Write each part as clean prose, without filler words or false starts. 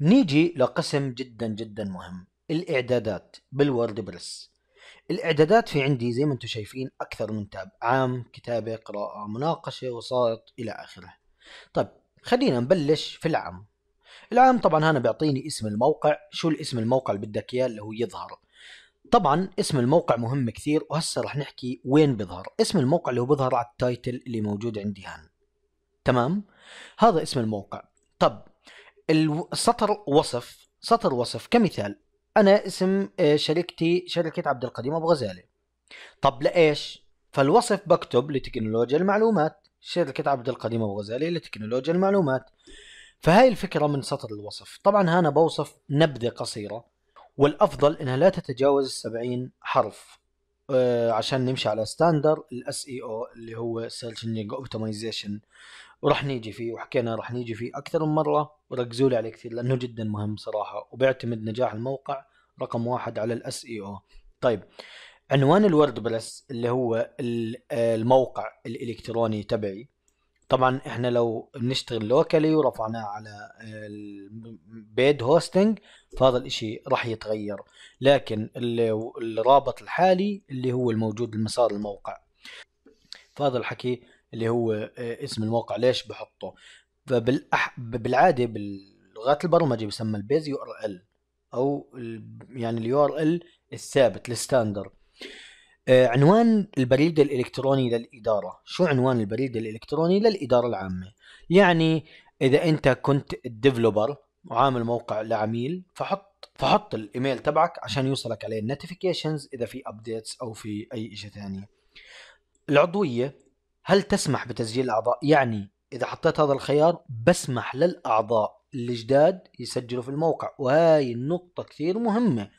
نيجي لقسم جدا جدا مهم، الإعدادات بالوورد بريس. الإعدادات في عندي زي ما انتم شايفين أكثر من تاب، عام، كتابة، قراءة، مناقشة، وسائط، إلى آخره. طيب خلينا نبلش في العام. العام طبعا هنا بيعطيني اسم الموقع، شو الاسم الموقع اللي بدك إياه اللي هو يظهر. طبعا اسم الموقع مهم كثير، وهسه رح نحكي وين بيظهر. اسم الموقع اللي هو بيظهر على التايتل اللي موجود عندي هان، تمام؟ هذا اسم الموقع. طب السطر وصف، سطر وصف كمثال أنا اسم شركتي شركة عبد القديم أبو غزالة. طب لإيش؟ فالوصف بكتب لتكنولوجيا المعلومات، شركة عبد القديم أبو غزالة لتكنولوجيا المعلومات. فهاي الفكرة من سطر الوصف. طبعا هنا بوصف نبذة قصيرة، والأفضل إنها لا تتجاوز 70 حرف عشان نمشي على ستاندر SEO اللي هو Search Engine Optimization، ورح نيجي فيه وحكينا رح نيجي فيه أكثر من مرة، وركزوا لي عليه كثير لأنه جدا مهم صراحة، وبيعتمد نجاح الموقع رقم 1 على SEO. طيب عنوان الوردبريس اللي هو الموقع الإلكتروني تبعي، طبعا احنا لو بنشتغل لوكالي ورفعناه على البيد هوستنج فهذا الاشي راح يتغير، لكن الرابط الحالي اللي هو الموجود بمسار الموقع، فهذا الحكي اللي هو اسم الموقع ليش بحطه. بالعاده باللغات البرمجه بسمى البيز URL او يعني اليو ار ال الثابت الستاندر. عنوان البريد الإلكتروني للإدارة، شو عنوان البريد الإلكتروني للإدارة العامة؟ يعني إذا أنت كنت الديفلوبر وعامل موقع لعميل فحط الإيميل تبعك عشان يوصلك عليه النوتيفيكيشنز إذا في أبديتس أو في أي شيء ثاني. العضوية، هل تسمح بتسجيل أعضاء؟ يعني إذا حطيت هذا الخيار بسمح للأعضاء الجداد يسجلوا في الموقع، وهاي النقطة كثير مهمة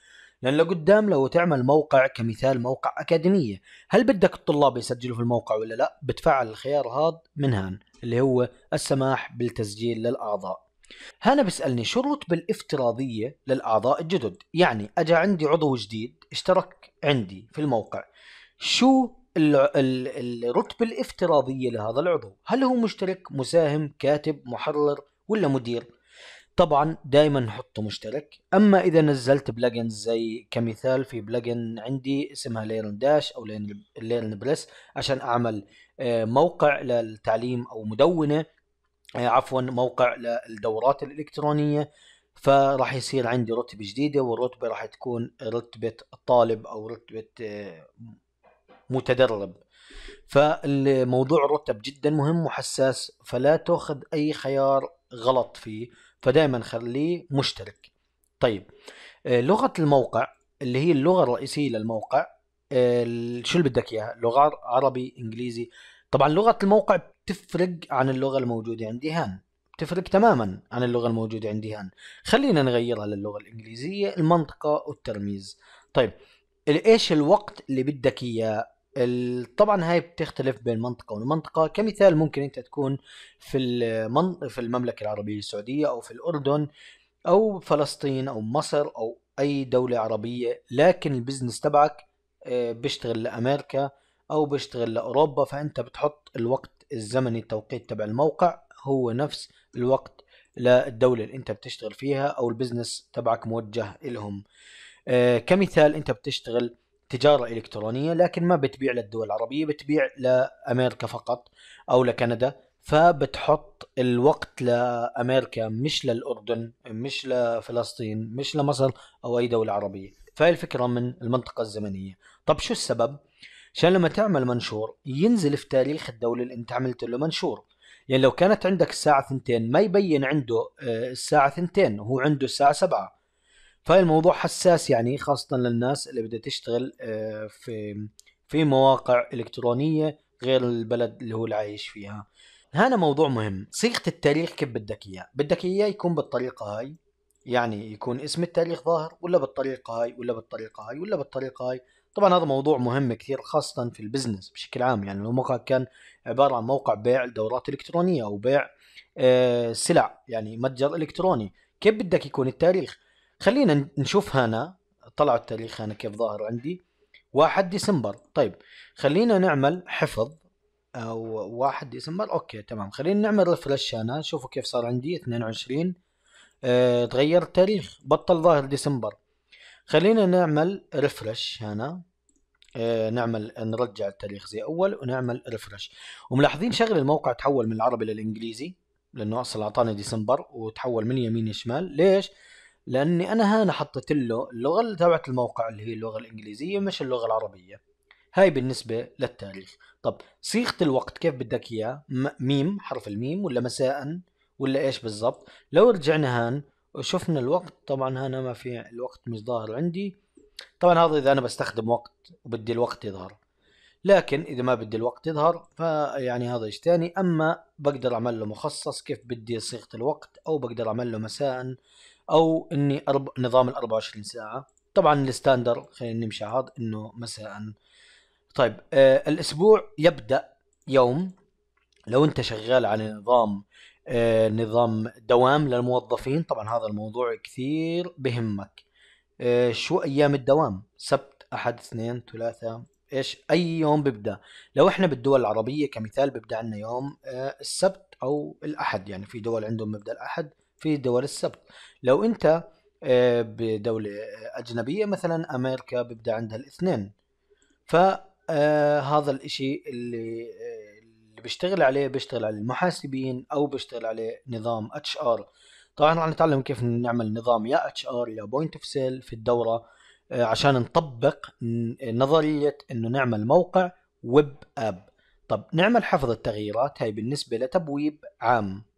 لأن لقدام لو تعمل موقع كمثال موقع أكاديمية، هل بدك الطلاب يسجلوا في الموقع ولا لا؟ بتفعل الخيار هذا من هان اللي هو السماح بالتسجيل للأعضاء. هنا بسألني شو الرتبة الافتراضية للأعضاء الجدد؟ يعني أجا عندي عضو جديد اشترك عندي في الموقع، شو الرتبة الافتراضية لهذا العضو؟ هل هو مشترك، مساهم، كاتب، محرر، ولا مدير؟ طبعا دائما نحطه مشترك. اما اذا نزلت بلجنز زي كمثال في بلجن عندي اسمها ليرن داش او ليرن بريس عشان اعمل موقع للتعليم او مدونة عفوا موقع للدورات الالكترونية، فراح يصير عندي رتبة جديدة، والرتبة راح تكون رتبة طالب او رتبة متدرب. فالموضوع الرتب جدا مهم وحساس، فلا تاخذ اي خيار غلط فيه، فدائما خليه مشترك. طيب لغة الموقع اللي هي اللغة الرئيسية للموقع، شو اللي بدك اياها؟ لغة عربي، انجليزي. طبعا لغة الموقع بتفرق عن اللغة الموجودة عندي هان، بتفرق تماما عن اللغة الموجودة عندي هان. خلينا نغيرها للغة الانجليزية، المنطقة والترميز. طيب ايش الوقت اللي بدك اياه؟ طبعا هاي بتختلف بين منطقة والمنطقة، كمثال ممكن انت تكون في المملكة العربية السعودية او في الأردن او فلسطين او مصر او اي دولة عربية، لكن البزنس تبعك بيشتغل لأمريكا او بيشتغل لأوروبا، فانت بتحط الوقت الزمني التوقيت تبع الموقع هو نفس الوقت للدولة اللي انت بتشتغل فيها او البزنس تبعك موجه لهم. كمثال انت بتشتغل تجارة إلكترونية لكن ما بتبيع للدول العربية، بتبيع لأمريكا فقط أو لكندا، فبتحط الوقت لأمريكا مش للأردن مش لفلسطين مش لمصر أو أي دولة عربية. فهي الفكرة من المنطقة الزمنية. طب شو السبب؟ عشان لما تعمل منشور ينزل في تاريخ الدولة اللي انت عملت له منشور. يعني لو كانت عندك الساعة 2 ما يبين عنده الساعة 2 وهو عنده الساعة 7. فهي الموضوع حساس يعني، خاصة للناس اللي بدها تشتغل في مواقع إلكترونية غير البلد اللي هو اللي عايش فيها. هنا موضوع مهم، صيغة التاريخ كيف بدك إياه؟ بدك إياه يكون بالطريقة هاي، يعني يكون اسم التاريخ ظاهر، ولا بالطريقة هاي، ولا بالطريقة هاي، ولا بالطريقة هاي. طبعا هذا موضوع مهم كثير خاصة في البزنس بشكل عام. يعني لو موقع كان عبارة عن موقع بيع دورات إلكترونية أو بيع سلع، يعني متجر إلكتروني، كيف بدك يكون التاريخ؟ خلينا نشوف هنا، طلع التاريخ هنا كيف ظاهر عندي 1 ديسمبر. طيب خلينا نعمل حفظ او 1 ديسمبر، اوكي تمام. خلينا نعمل ريفرش هنا، شوفوا كيف صار عندي 22 تغير التاريخ، بطل ظاهر ديسمبر. خلينا نعمل ريفرش هنا، نعمل نرجع التاريخ زي اول ونعمل ريفرش. وملاحظين شغل الموقع تحول من العربي للانجليزي، لانه اصلا اعطاني ديسمبر وتحول من يمين لشمال. ليش؟ لاني انا هنا حطيت له اللغه تبعت الموقع اللي هي اللغه الانجليزيه مش اللغه العربيه. هاي بالنسبه للتاريخ. طب صيغه الوقت كيف بدك اياه؟ ميم، حرف الميم، ولا مساء، ولا ايش بالضبط؟ لو رجعنا هان وشفنا الوقت، طبعا هنا ما في الوقت، مش ظاهر عندي. طبعا هذا اذا انا بستخدم وقت وبدي الوقت يظهر، لكن اذا ما بدي الوقت يظهر فيعني هذا شيء ثاني. اما بقدر اعمل له مخصص كيف بدي صيغه الوقت، او بقدر اعمل له مساء، او اني نظام ال 24 ساعه. طبعا الستاندر خلينا نمشي على هذا انه مساء. طيب الاسبوع يبدا يوم. لو انت شغال على نظام دوام للموظفين، طبعا هذا الموضوع كثير بهمك. شو ايام الدوام؟ سبت، احد، اثنين، ثلاثة، ايش اي يوم ببدا؟ لو احنا بالدول العربية كمثال ببدا عندنا يوم السبت او الاحد، يعني في دول عندهم مبدا الاحد، في دول السبت. لو انت بدولة اجنبية مثلا امريكا ببدا عندها الاثنين. فهذا الاشي اللي بيشتغل عليه المحاسبين، او بيشتغل عليه نظام HR. طبعا راح نتعلم كيف نعمل نظام يا HR يا بوينت اوف سيل في الدورة، عشان نطبق نظرية انه نعمل موقع ويب اب. طب نعمل حفظ التغييرات، هاي بالنسبة لتبويب عام.